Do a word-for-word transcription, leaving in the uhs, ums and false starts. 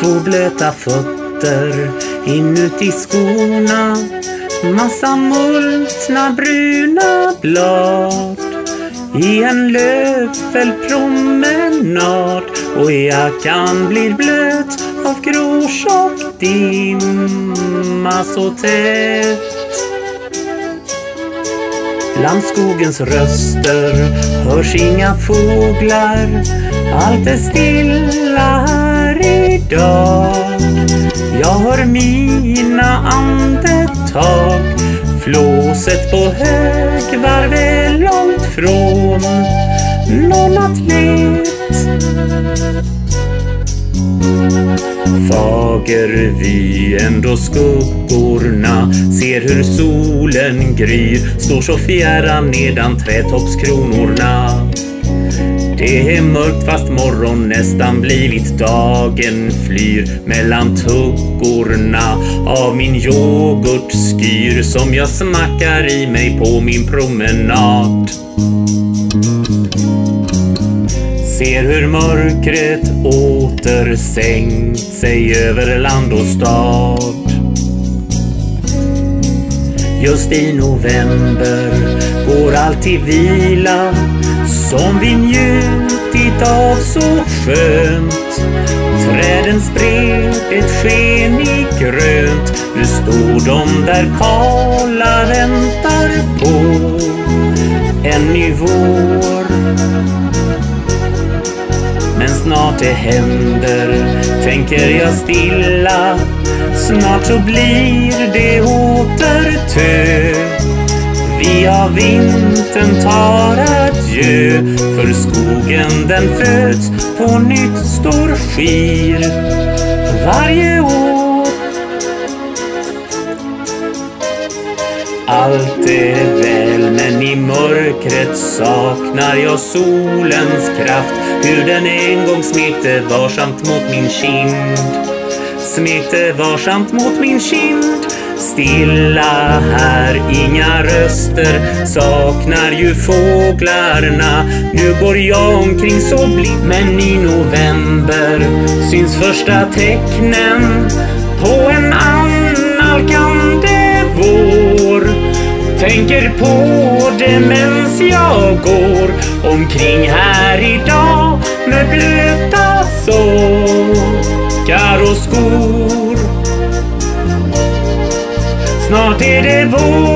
Två blöta fötter inuti skorna, massa multna bruna blad. I en löffelpromenad, och jackan blir blöt av gråtjock dimma så tätt. Bland skogens röster hörs inga fåglar, allt är stilla här idag. Jag hör mina andetag, flåset på högvarv är långt från någon atlet. Fager vi ändå skuggorna, ser hur solen gryr, står så fjärran nedan trätoppskronorna. Det är mörkt fast morgon nästan blivit, dagen flyr mellan tuggorna av min yoghurtskyr som jag smackar i mig på min promenad. Ser hur mörkret åter sänkt sig över land och stad. Just i november går allt i vila, som vi njutit av så skönt. Träden spred ett sken i grönt, nu står de där kala väntar på en ny vår. Men snart det händer, tänker jag stilla, snart så blir det återtö. Vi av vintern tar adjö, för skogen den föds på nytt, står skir varje år. Allt är väl, men i mörkret saknar jag solens kraft, hur den en gång smekte varsamt mot min kind, smekte varsamt mot min kind. Stilla här, inga röster, saknar ju fåglarna. Nu går jag omkring så blind, men i november syns första tecknen på en annalkande vår. Tänker på det mens jag går omkring här idag med blöta sockar och skor. Snart är det vår.